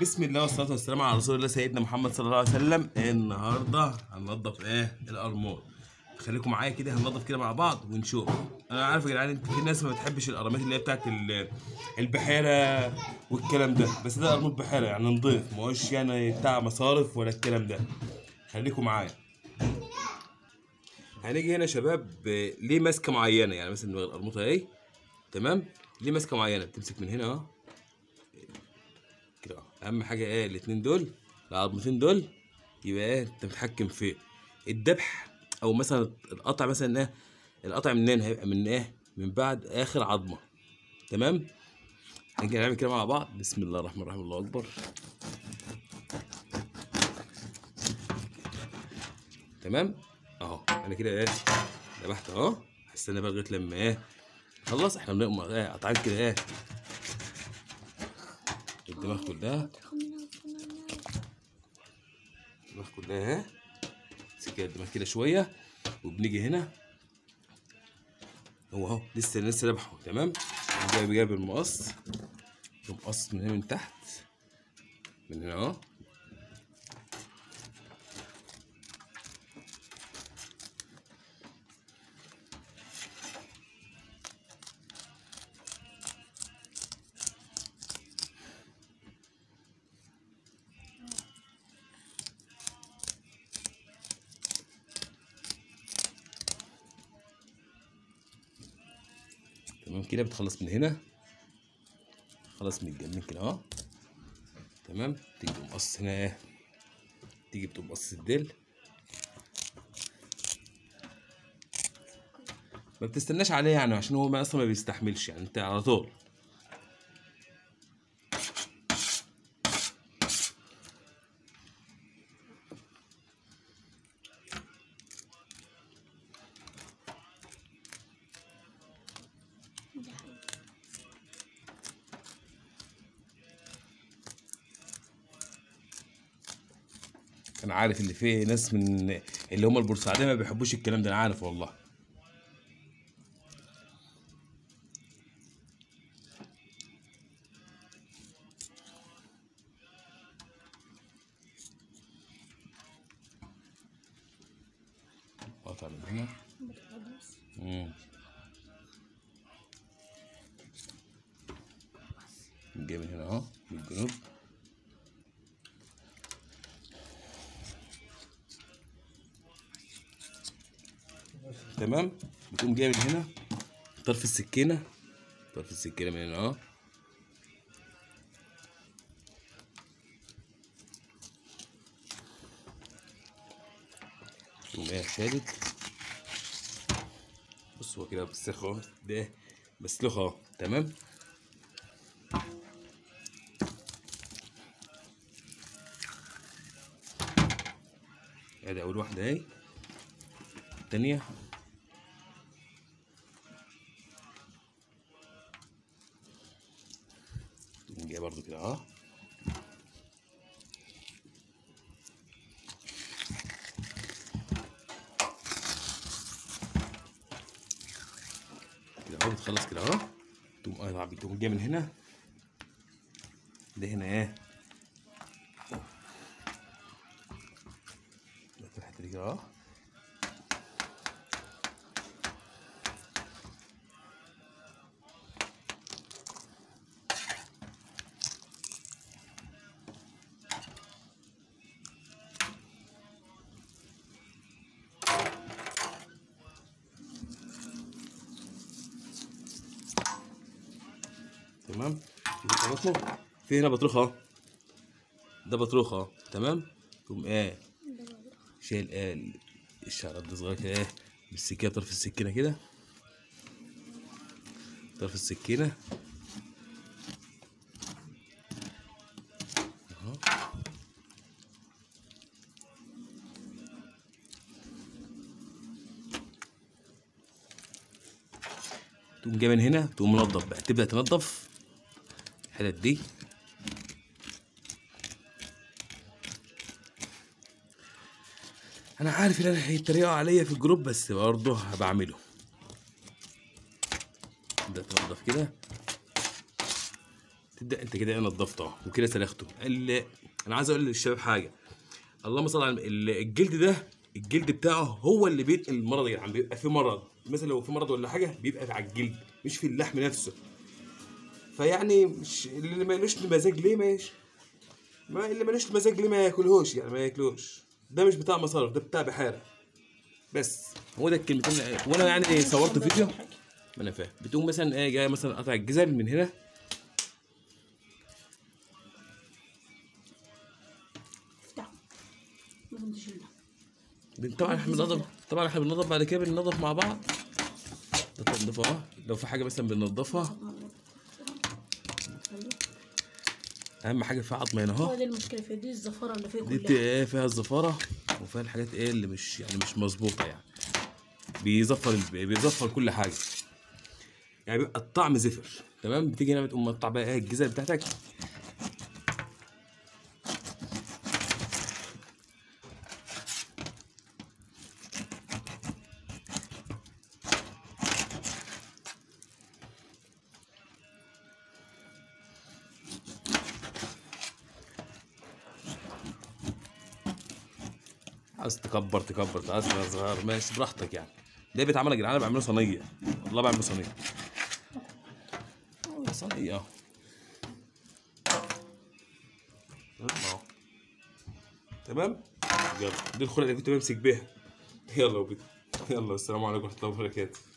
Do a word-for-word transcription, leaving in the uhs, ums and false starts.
بسم الله والصلاه والسلام على رسول الله سيدنا محمد صلى الله عليه وسلم. النهارده هننضف ايه القرموط. خليكم معايا كده، هننضف كده مع بعض ونشوف. انا عارف يا جدعان انت في ناس ما بتحبش القرامات اللي هي بتاعت البحيره والكلام ده، بس ده قرموط بحيره يعني نضيف، ما هوش يعني بتاع مصارف ولا الكلام ده. خليكم معايا. هنيجي هنا يا شباب ليه ماسكه معينه، يعني مثلا القرموطه اهي تمام، ليه ماسكه معينه، بتمسك من هنا اهو كده. اهم حاجه ايه الاثنين دول، العظمتين دول، يبقى ايه انت متحكم في الدبح، او مثلا القطع مثلا ايه القطع منين هيبقى من ايه من بعد اخر عظمه تمام. هنيجي نعمل كده مع بعض. بسم الله الرحمن الرحيم، الله اكبر. تمام اهو انا كده ايه دبحت اهو. هستنى بقى لغايه لما ايه خلاص احنا بنقوم ايه قطعين كده ايه الدماغ كلها الدماغ كلها اهي. سكه الدماغ كده شويه وبنيجي هنا هو اهو لسه لسه دبحه تمام. جايب جايب المقص المقص من هنا من تحت من هنا اهو تمام كده. بتخلص من هنا خلاص من الجنب كده اهو تمام. تيجي تقص هنا ايه تيجي بتقص الدل، ما بتستناش عليه يعني عشان هو ما اصلا ما بيستحملش، يعني انت على طول. انا عارف اللي فيه ناس من اللي هم البورسعيديه ما بيحبوش الكلام ده، انا عارف والله. قطع من هنا امم جاي من هنا اهو من الجنوب تمام. بتقوم جاي من هنا طرف السكينه طرف السكينه من هنا اهو تقوم ايه شادت. بص هو كده بسلخه اهو ده بسلخه اهو تمام. ادي اول واحده اهي الثانيه جاي برضو كده اهو كده اهو بتخلص كده اهو. تقوم قاطع بتقوم جاي من هنا ده هنا ايه في الحته دي كده اهو تمام. في هنا بطروخه اهو ده بطروخه اهو تمام. تقوم ايه شايل ايه الشعرات دي صغيره كده ايه بالسكينه طرف السكينه كده طرف السكينه اهو تقوم جاي من هنا تقوم منظف بقى، تبدا تنظف الحتت دي انا عارف ان انا هيتريقوا عليا في الجروب بس برضه بعمله. تبدا تنضف كده، تبدا ده انت كده انا نضفته اهو وكده سلخته. انا عايز اقول للشباب حاجه، اللهم صل على الجلد ده، الجلد بتاعه هو اللي بينقل المرض يا جدعان. بيبقى في مرض مثلا لو في مرض ولا حاجه بيبقى على الجلد مش في اللحم نفسه. فيعني مش اللي مالوش مزاج ليه ماشي، ما اللي مالوش مزاج ليه ما ياكلهوش، يعني ما ياكلوش. ده مش بتاع مصارف، ده بتاع بحيره. بس هو ده الكلمتين. وانا يعني ايه صورت فيديو ما انا فاهم. بتقوم مثلا ايه جاي مثلا قطع الجزل من هنا طبعا احنا بننضف، طبعا احنا بننضف بعد كده بننضف مع بعض. ده تنضفها اهو، لو في حاجه مثلا بننضفها. اهم حاجه فيها عظمه هنا اهو. هو دي المشكله فيها، دي الزفاره اللي فيها كلها. دي ايه فيها الزفاره وفيها الحاجات ايه اللي مش يعني مش مظبوطه، يعني بيزفر بيزفر كل حاجه، يعني بيبقى الطعم زفر. تمام، بتيجي هنا بتقوم مقطع بقى ايه الجزء بتاعتك. عايز تكبر تكبر، عايز صغير صغير ماشي براحتك. يعني ده بيتعمل يا جدعان، انا بعمله صينيه والله، بعمله صينيه صينيه اهو. تمام، يلا دي الخلطه اللي كنت بمسك بيها. يلا وبيت، يلا والسلام عليكم ورحمه الله وبركاته.